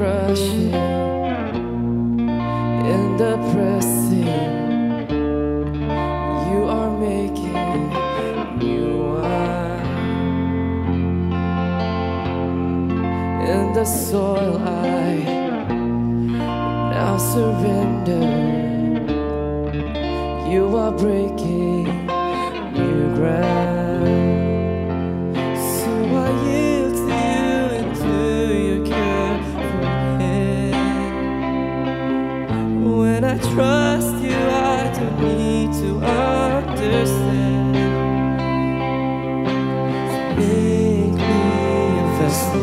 crushing and depressing. You are making new wine in the soil. I now surrender. You are breaking new ground. I trust you, I don't need to understand. So make me a vessel,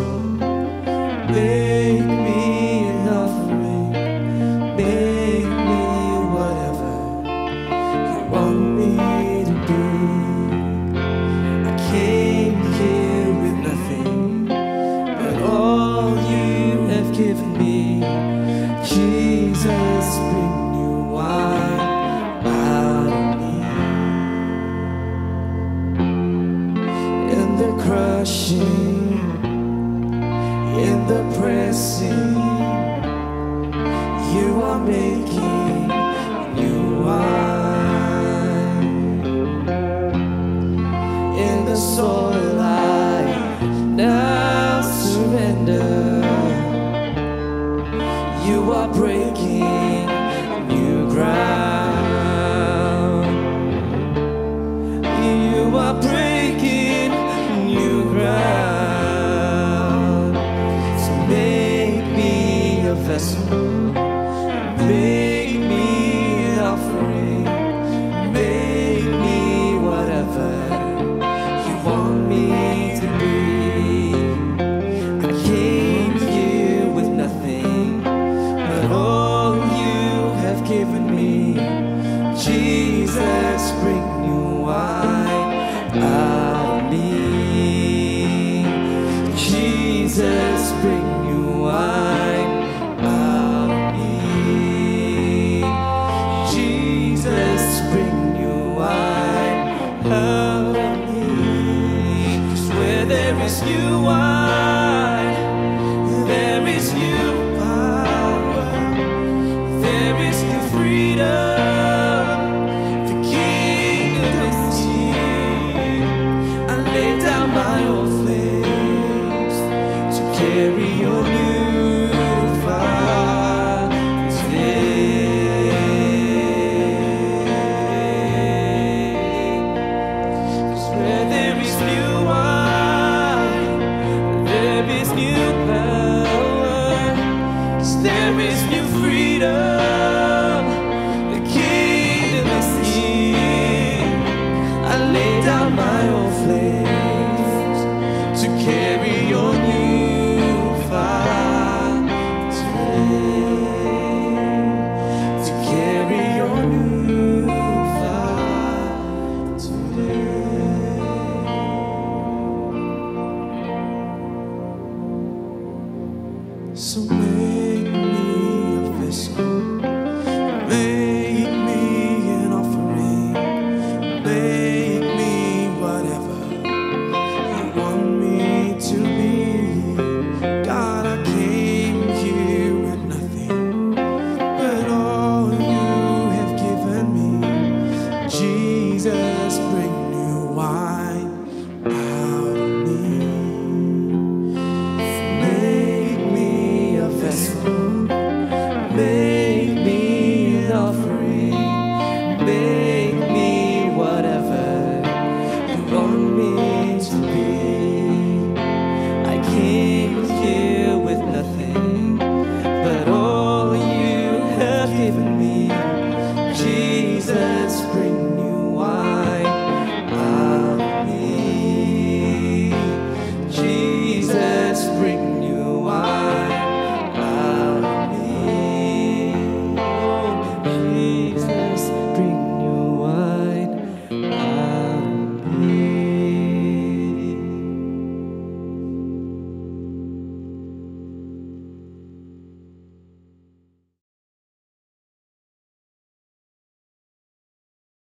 make me an offering, make me whatever you want me to be. I came here with nothing, but all you have given me, Jesus. In the pressing, you are making new wine. In the soil, I now surrender. You are breaking new ground. You are breaking new ground. Make me an offering, make me whatever you want me to be. I came here with nothing, but all you have given me, Jesus, bring new wine out of me. Jesus, bring new wine. There is you, wine. There is you, power. There is you, freedom. The kingdom is here. I lay down my old flames to carry your new fire today. 'Cause where there is you, wine. There is new power, 'cause there is new freedom. The kingdom is here. I lay down my old flames to carry your new fire today. To carry your new fire today. So make me a vessel.